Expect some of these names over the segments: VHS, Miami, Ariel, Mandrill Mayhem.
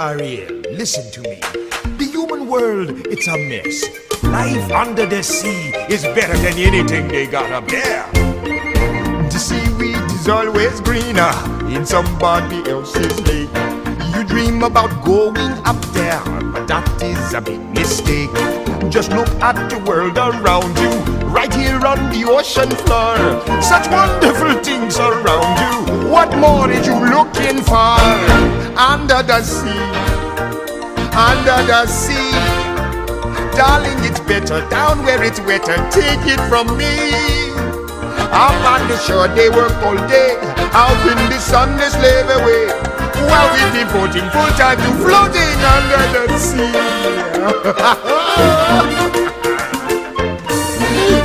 Ariel, listen to me. The human world, it's a mess. Life under the sea is better than anything they got up there. The seaweed is always greener in somebody else's lake. You dream about going up there, but that is a big mistake. Just look at the world around you, right here on the ocean floor. Such wonderful things around you. What more are you looking for? Under the sea, under the sea. Darling, it's better down where it's wetter. Take it from me. Up on the shore they work all day, out in the sun they slave away, while we devoting full time to floating under the sea.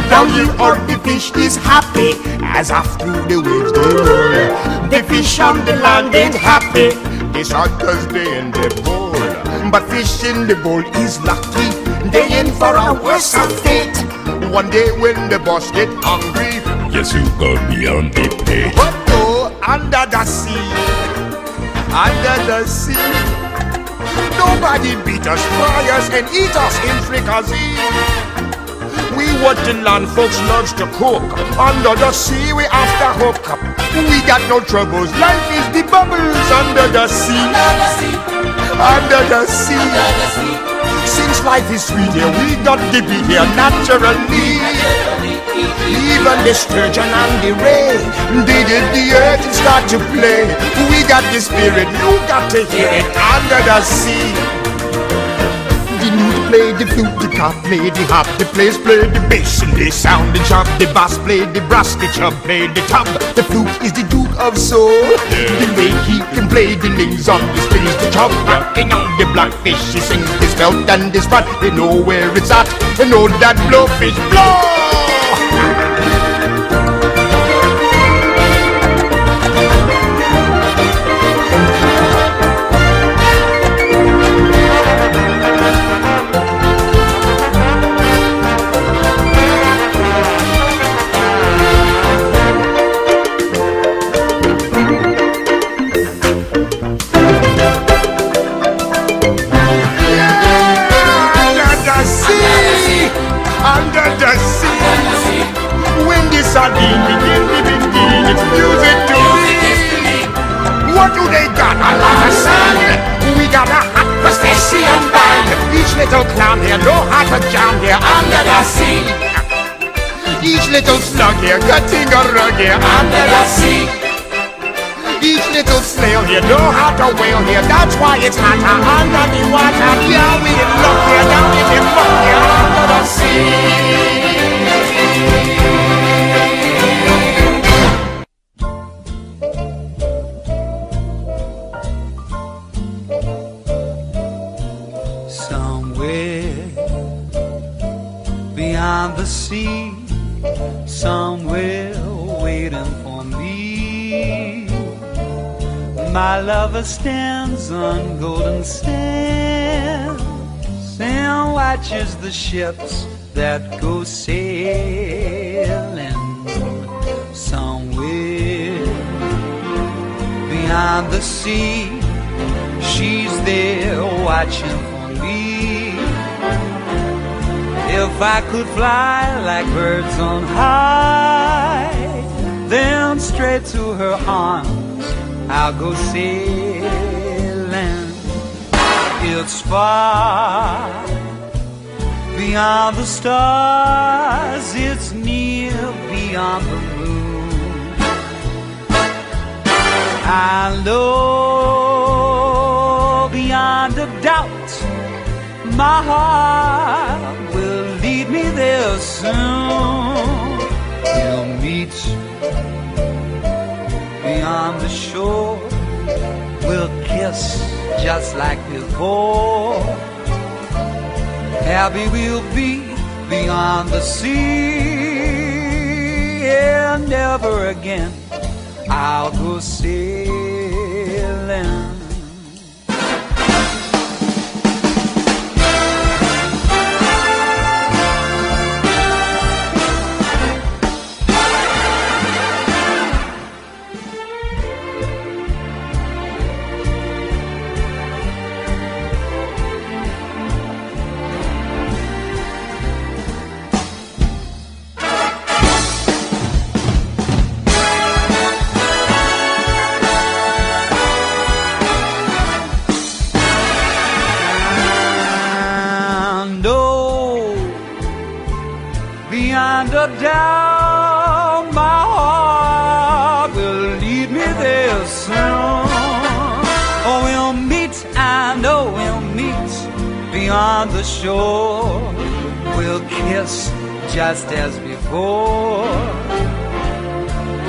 Down here all the fish is happy, as off through the waves they roll. The fish on the land ain't happy, they sad 'cause they in the bowl. But fish in the bowl is lucky, they in for a worse of fate. One day when the boss get hungry, yes, you go beyond the pay. But go under the sea, under the sea. Nobody beat us, fry us and eat us in fricassee. We what the land folks loves to cook. Under the sea we after hook. We got no troubles, life is the bubbles under the sea, under the sea, under the sea. Since life is sweet here, we got to be here naturally. Even the sturgeon and the ray, they did the earth and start to play. We got the spirit, you got to hear it under the sea. The newt play the flute, the cop play the harp, the players play the bass and they sound the chop. The bass play the brass, the chub play the top. The flute is the duke of soul, the way he can play the lings on the strings. The chub rocking on the blackfish, he sings the smelt and the sprat. They know where it's at, they know that blowfish blow. Little clown here, no heart to jam here under the sea. Each little slug here, cutting a rug here under the sea. Each little snail here, no heart to wail here. That's why it's hotter under the water. Yeah, we in luck here, down in the muck here under the sea. Beyond the sea, somewhere waiting for me. My lover stands on golden sands and watches the ships that go sailing somewhere beyond the sea. She's there watching for me. If I could fly like birds on high, then straight to her arms I'll go sailing. It's far beyond the stars, it's near beyond the moon. I know beyond a doubt my heart will lead me there soon. We'll meet beyond the shore, we'll kiss just like before. Happy we'll be beyond the sea, and never again I'll go sailing. Beyond a doubt, my heart will lead me there soon. Oh, we'll meet, I know we'll meet beyond the shore. We'll kiss just as before.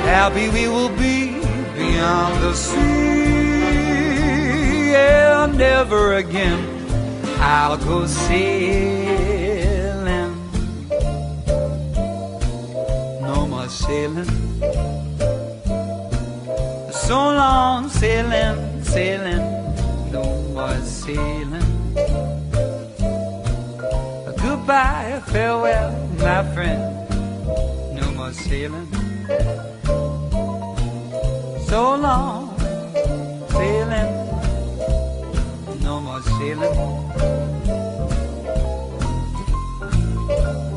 Happy we will be beyond the sea, and never again I'll go sailing. Sailing, so long sailing, sailing, no more sailing. Goodbye, farewell, my friend, no more sailing. So long sailing, no more sailing,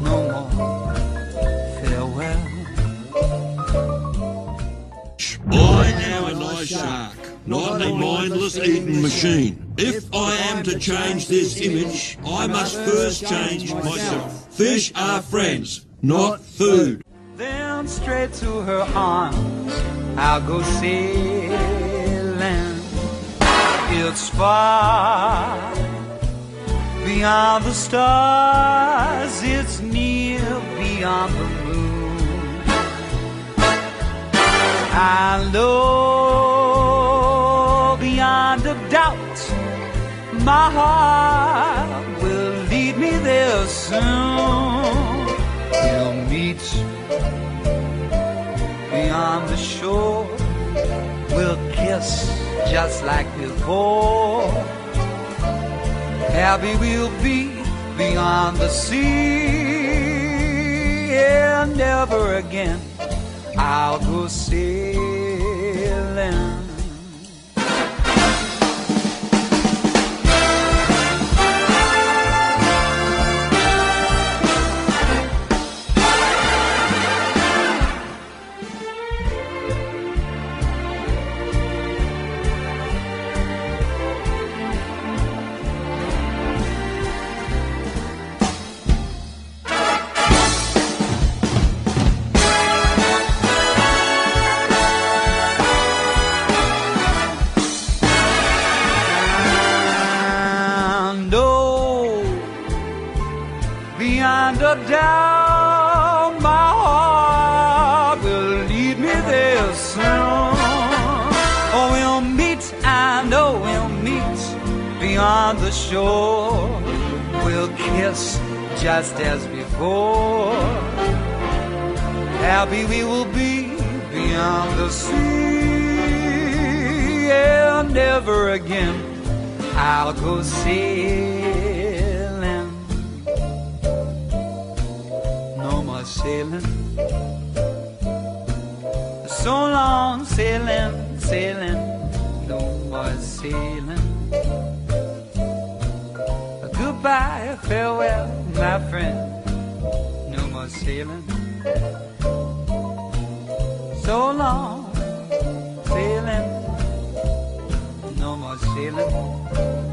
no more farewell. I am a nice shark, not a mindless eating machine. If I am to change this image, I must first change myself. Fish are friends, not food. Then straight to her arms I'll go sailing. It's far beyond the stars, it's near beyond the moon. I know beyond a doubt my heart will lead me there soon. We'll meet beyond the shore, we'll kiss just like before. Happy we'll be beyond the sea, and never again I'll go sailing. Beyond a doubt, my heart will lead me there soon. Oh, we'll meet, I know we'll meet beyond the shore. We'll kiss just as before. Happy we will be beyond the sea, Ariel, never again I'll go sailing. No more sailing. So long sailing, sailing. No more sailing. Goodbye, farewell, my friend. No more sailing. So long sailing. No more sailing.